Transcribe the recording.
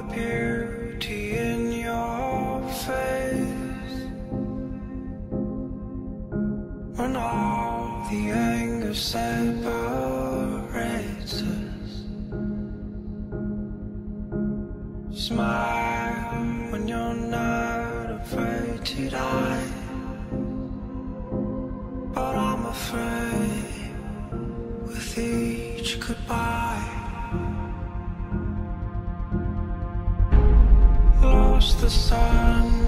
the beauty in your face, when all the anger separates us. Smile when you're not afraid to die, but I'm afraid with each goodbye. The sun